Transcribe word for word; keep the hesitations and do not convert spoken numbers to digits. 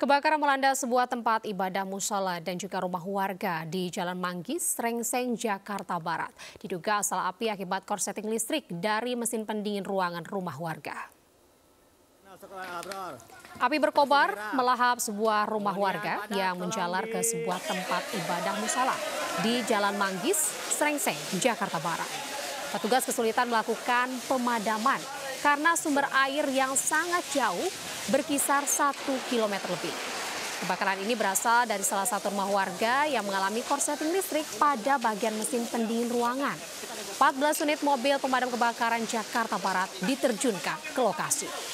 Kebakaran melanda sebuah tempat ibadah musala dan juga rumah warga di Jalan Manggis, Srengseng, Jakarta Barat. Diduga asal api akibat korsleting listrik dari mesin pendingin ruangan rumah warga. Api berkobar melahap sebuah rumah warga yang menjalar ke sebuah tempat ibadah musala di Jalan Manggis, Srengseng, Jakarta Barat. Petugas kesulitan melakukan pemadaman karena sumber air yang sangat jauh berkisar satu kilometer lebih. Kebakaran ini berasal dari salah satu rumah warga yang mengalami korsleting listrik pada bagian mesin pendingin ruangan. empat belas unit mobil pemadam kebakaran Jakarta Barat diterjunkan ke lokasi.